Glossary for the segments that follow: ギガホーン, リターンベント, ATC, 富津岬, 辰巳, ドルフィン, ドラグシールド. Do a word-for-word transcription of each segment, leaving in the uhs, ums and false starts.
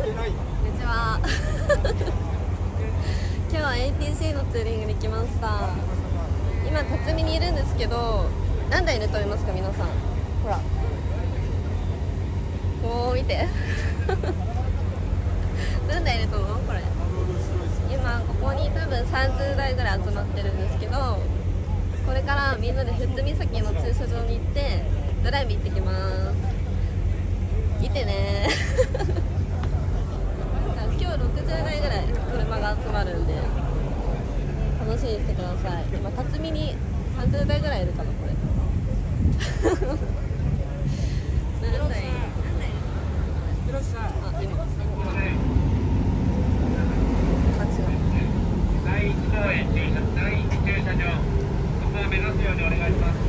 ちは今日は エーティーシー のツーリングに来ました。今辰巳にいるんですけど、何台いると思いますか皆さん。ほらおー見て何台いると思うこれ。今ここに多分さんじゅうだいぐらい集まってるんですけど、これからみんなで富津岬の駐車場に行ってドライブ行ってきます。見てね今日ろくじゅうだいぐらい車が集まるんで楽しみにしてください。今辰巳にさんじゅうだいぐらいいるかなこれ何台あ今だいいちごうえん目指すようにお願いします。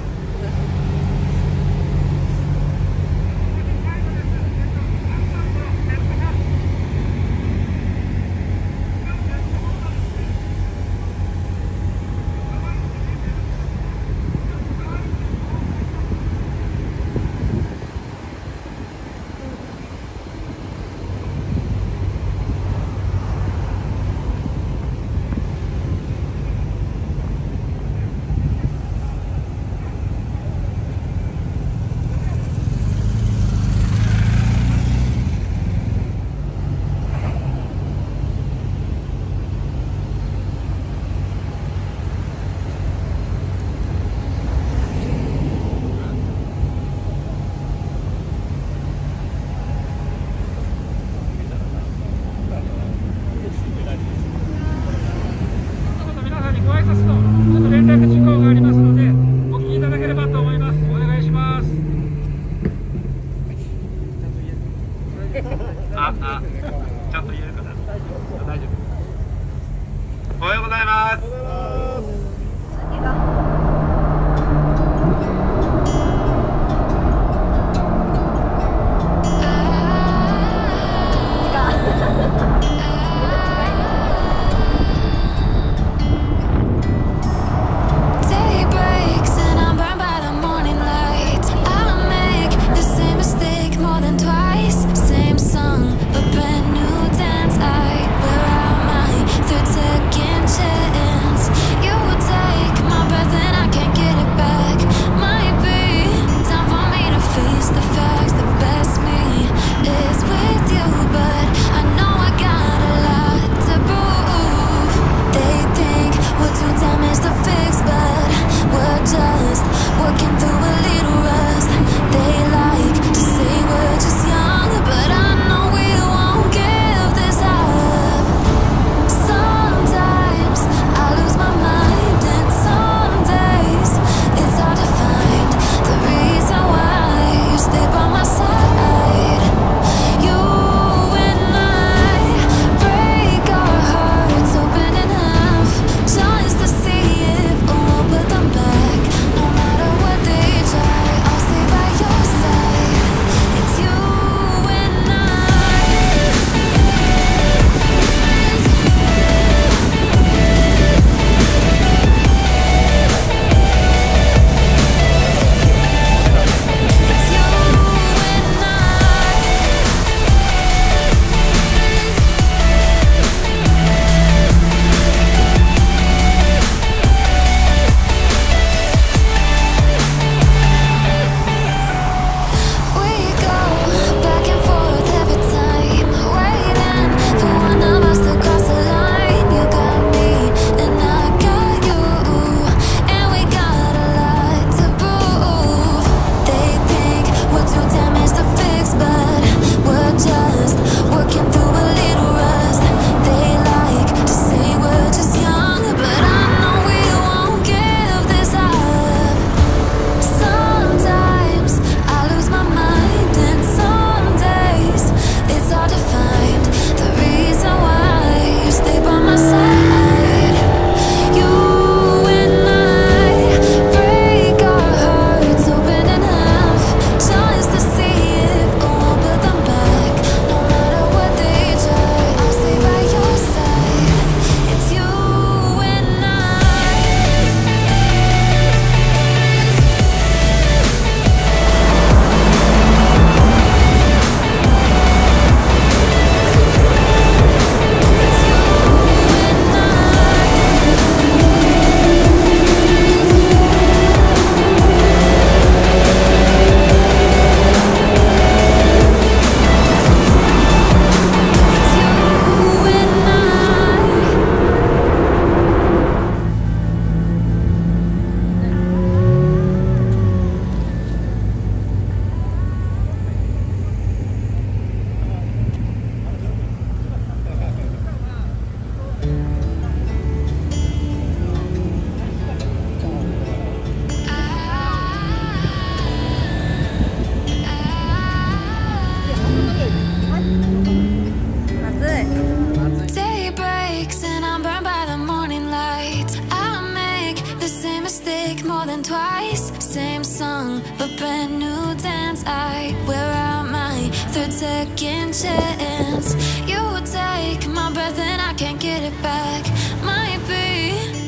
second chance. You would take my breath and I can't get it back. Might be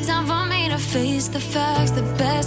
time for me to face the facts. The best